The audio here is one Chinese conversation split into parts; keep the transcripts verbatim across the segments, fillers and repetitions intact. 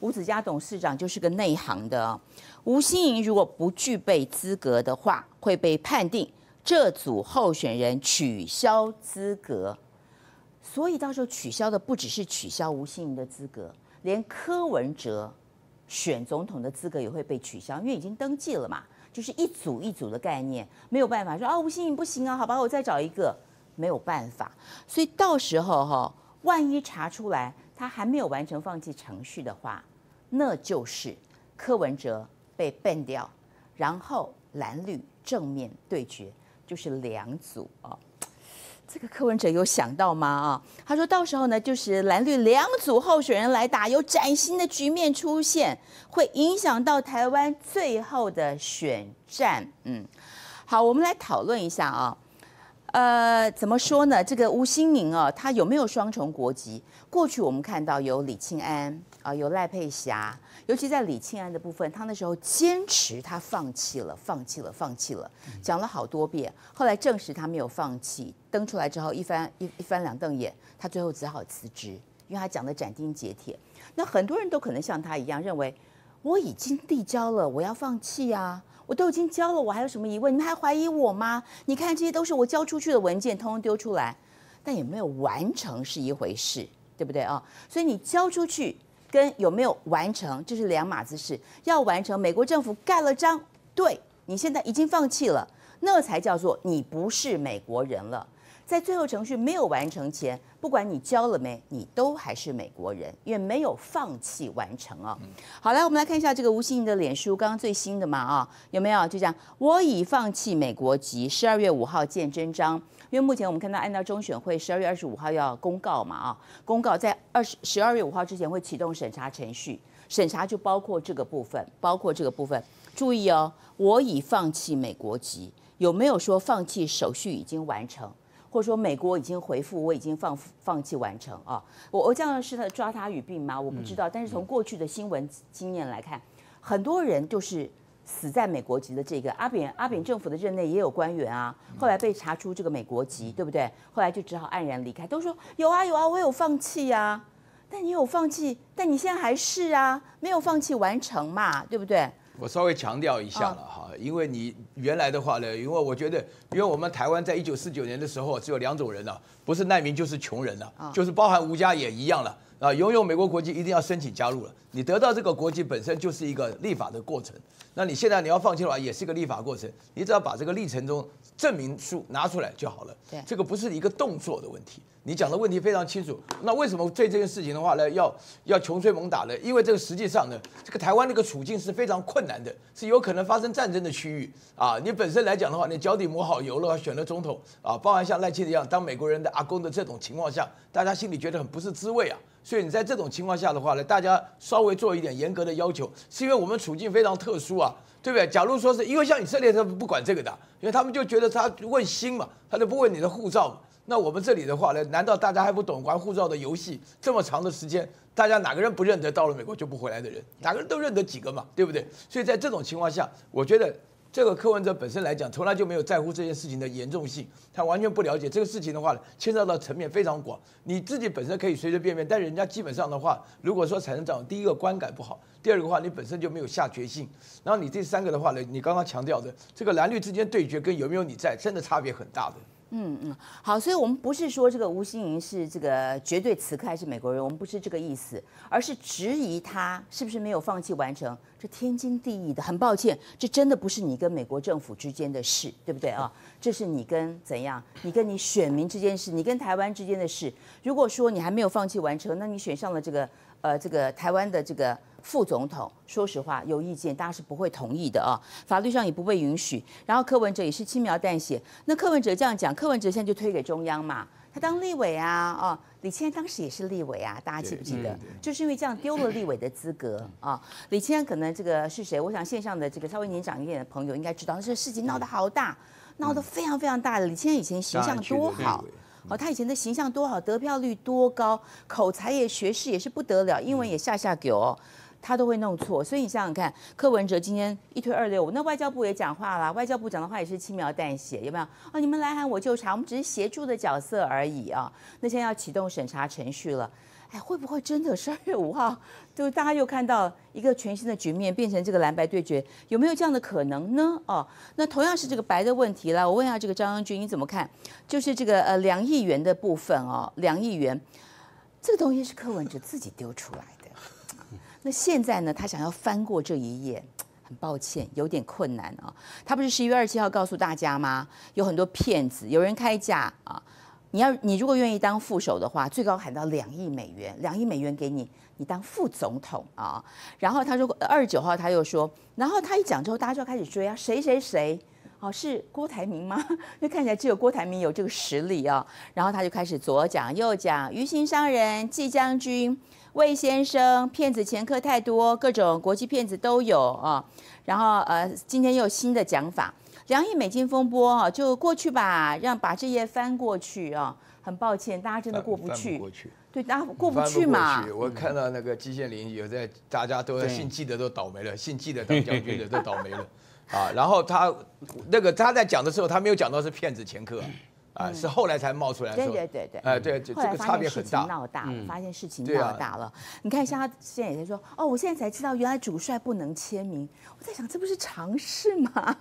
吴子嘉董事长就是个内行的哦。吴欣盈如果不具备资格的话，会被判定这组候选人取消资格。所以到时候取消的不只是取消吴欣盈的资格，连柯文哲选总统的资格也会被取消，因为已经登记了嘛。就是一组一组的概念，没有办法说啊，吴欣盈不行啊，好吧，我再找一个，没有办法。所以到时候哈、哦，万一查出来他还没有完成放弃程序的话，那就是柯文哲被ban掉，然后蓝绿正面对决，就是两组啊、哦。这个柯文哲有想到吗？啊，他说到时候呢，就是蓝绿两组候选人来打，有崭新的局面出现，会影响到台湾最后的选战。嗯，好，我们来讨论一下啊，呃，怎么说呢？这个吴欣盈啊，他有没有双重国籍？过去我们看到有李庆安啊、呃，有赖佩霞，尤其在李庆安的部分，他那时候坚持他放弃了，放弃了，放弃了，讲了好多遍，后来证实他没有放弃。登出来之后一翻一一翻两瞪眼，他最后只好辞职，因为他讲得斩钉截铁。那很多人都可能像他一样认为，我已经递交了，我要放弃啊，我都已经交了，我还有什么疑问？你们还怀疑我吗？你看这些都是我交出去的文件，通通丢出来，但也没有完成是一回事，对不对啊？所以你交出去跟有没有完成这是两码子事。要完成，美国政府盖了章，对你现在已经放弃了，那才叫做你不是美国人了。在最后程序没有完成前，不管你交了没，你都还是美国人，因为没有放弃完成哦。好，来我们来看一下这个吴欣盈的脸书，刚刚最新的嘛啊，有没有就这样？我已放弃美国籍，十二月五号见真章。因为目前我们看到，按照中选会十二月二十五号要公告嘛啊，公告在二十十二月五号之前会启动审查程序，审查就包括这个部分，包括这个部分。注意哦，我已放弃美国籍，有没有说放弃手续已经完成？或者说美国已经回复，我已经放放弃完成啊，我我这样是抓他语病吗？我不知道，但是从过去的新闻经验来看，很多人就是死在美国籍的这个阿扁阿扁政府的任内也有官员啊，后来被查出这个美国籍，对不对？后来就只好黯然离开，都说有啊有啊，我有放弃啊，但你有放弃，但你现在还是啊，没有放弃完成嘛，对不对？我稍微强调一下了哈，因为你原来的话呢，因为我觉得，因为我们台湾在一九四九年的时候只有两种人了、啊，不是难民就是穷人了、啊，就是包含吴家也一样了啊。拥有美国国籍一定要申请加入了，你得到这个国籍本身就是一个立法的过程。那你现在你要放弃的话，也是一个立法过程，你只要把这个历程中证明书拿出来就好了。对，这个不是一个动作的问题。你讲的问题非常清楚，那为什么对这件事情的话呢，要要穷追猛打呢？因为这个实际上呢，这个台湾那个处境是非常困难的，是有可能发生战争的区域啊。你本身来讲的话，你脚底抹好油了，选了总统啊，包含像赖清德一样当美国人的阿公的这种情况下，大家心里觉得很不是滋味啊。所以你在这种情况下的话呢，大家稍微做一点严格的要求，是因为我们处境非常特殊啊。对不对？假如说是因为像以色列他们不管这个的，因为他们就觉得他问心嘛，他就不问你的护照嘛。那我们这里的话呢，难道大家还不懂玩护照的游戏？这么长的时间，大家哪个人不认得到了美国就不回来的人？哪个人都认得几个嘛，对不对？所以在这种情况下，我觉得这个柯文哲本身来讲，从来就没有在乎这件事情的严重性，他完全不了解这个事情的话呢，牵涉到层面非常广。你自己本身可以随随便便，但人家基本上的话，如果说产生这样，第一个观感不好。第二个的话，你本身就没有下决心，然后你第三个的话呢，你刚刚强调的这个蓝绿之间对决跟有没有你在，真的差别很大的。嗯嗯，好，所以我们不是说这个吴欣盈是这个绝对此刻还是美国人，我们不是这个意思，而是质疑他是不是没有放弃完成，这天经地义的。很抱歉，这真的不是你跟美国政府之间的事，对不对啊？这是你跟怎样，你跟你选民之间的事，你跟台湾之间的事。如果说你还没有放弃完成，那你选上了这个呃这个台湾的这个。副总统，说实话有意见，大家是不会同意的啊，法律上也不被允许。然后柯文哲也是轻描淡写，那柯文哲这样讲，柯文哲现在就推给中央嘛，他当立委啊，哦，李庆安当时也是立委啊，大家记不记得？就是因为这样丢了立委的资格啊。李庆安可能这个是谁？我想线上的这个稍微年长一点的朋友应该知道，这事情闹得好大，闹得非常非常大的。李庆安以前形象多好。哦，他以前的形象多好，得票率多高，口才也学识也是不得了，英文也下下九哦，他都会弄错。所以你想想看，柯文哲今天一推二六五，那外交部也讲话啦，外交部讲的话也是轻描淡写，有没有？哦，你们来喊我就查，我们只是协助的角色而已啊。那现在要启动审查程序了，哎，会不会真的十二月五号，就大家又看到一个全新的局面，变成这个蓝白对决，有没有这样的可能呢？哦，那同样是这个白的问题啦，我问一下这个张央军，你怎么看？就是这个呃两亿元的部分哦，两亿元，这个东西是柯文哲自己丢出来的，那现在呢，他想要翻过这一页。 很抱歉，有点困难啊、哦！他不是十一月二十七号告诉大家吗？有很多骗子，有人开价啊！你要你如果愿意当副手的话，最高喊到两亿美元，两亿美元给你，你当副总统啊！然后他说二十九号他又说，然后他一讲之后，大家就要开始追啊，谁谁谁。 哦，是郭台铭吗？那看起来只有郭台铭有这个实力啊、哦。然后他就开始左讲右讲，鱼心商人、季将军、魏先生，骗子前科太多，各种国际骗子都有啊、哦。然后呃，今天又有新的讲法，两亿美金风波啊、哦，就过去吧，让把这页翻过去啊、哦。很抱歉，大家真的过不去，不过去对，大家过不去嘛。去我看到那个季羡林有在，大家都姓季的都倒霉了，姓季的当将军的都倒霉了。啊，然后他那个他在讲的时候，他没有讲到是骗子前科，啊，是后来才冒出来说，对对对对，哎对，这个差别很大，闹大，发现事情闹大了。你看一下，他现在也在说，哦，我现在才知道原来主帅不能签名。我在想，这不是常识吗？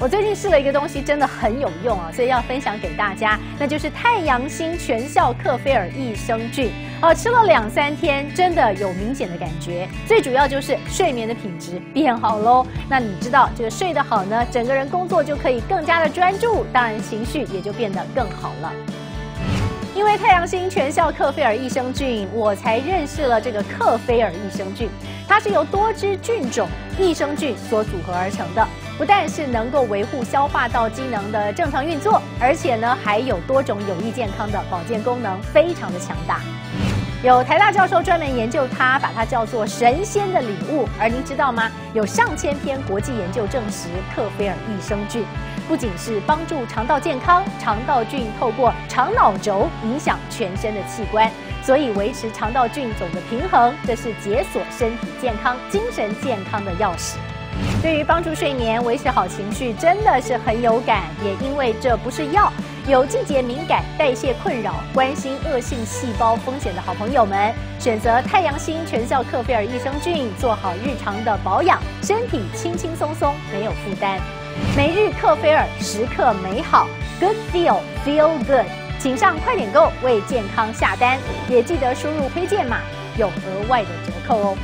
我最近试了一个东西，真的很有用啊，所以要分享给大家，那就是太阳星全效克菲尔益生菌。 哦，吃了两三天，真的有明显的感觉。最主要就是睡眠的品质变好喽。那你知道这个睡得好呢，整个人工作就可以更加的专注，当然情绪也就变得更好了。因为太阳星全效克菲尔益生菌，我才认识了这个克菲尔益生菌。它是由多支菌种益生菌所组合而成的，不但是能够维护消化道机能的正常运作，而且呢还有多种有益健康的保健功能，非常的强大。 有台大教授专门研究它，把它叫做神仙的礼物。而您知道吗？有上千篇国际研究证实，克菲尔益生菌不仅是帮助肠道健康，肠道菌透过肠脑轴影响全身的器官，所以维持肠道菌种的平衡，这是解锁身体健康、精神健康的钥匙。 对于帮助睡眠、维持好情绪，真的是很有感。也因为这不是药，有季节敏感、代谢困扰、关心恶性细胞风险的好朋友们，选择太阳星全效克菲尔益生菌，做好日常的保养，身体轻轻松松，没有负担。每日克菲尔，时刻美好 ，Good Feel Feel Good， 请上快点购为健康下单，也记得输入推荐码，有额外的折扣哦。